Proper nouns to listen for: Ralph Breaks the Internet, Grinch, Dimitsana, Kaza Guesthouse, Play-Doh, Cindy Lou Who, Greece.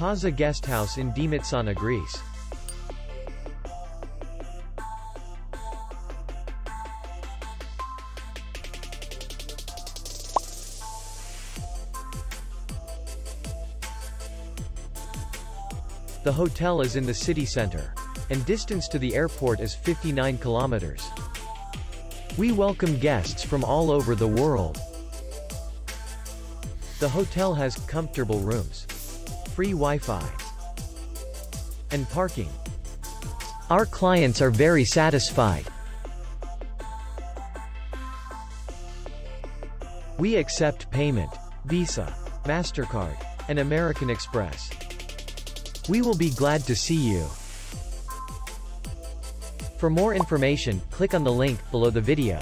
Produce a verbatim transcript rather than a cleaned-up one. Kaza Guesthouse in Dimitsana, Greece. The hotel is in the city center, and distance to the airport is fifty-nine kilometers. We welcome guests from all over the world. The hotel has comfortable rooms, free Wi-Fi, and parking. Our clients are very satisfied. We accept payment, Visa, MasterCard, and American Express. We will be glad to see you. For more information, click on the link below the video.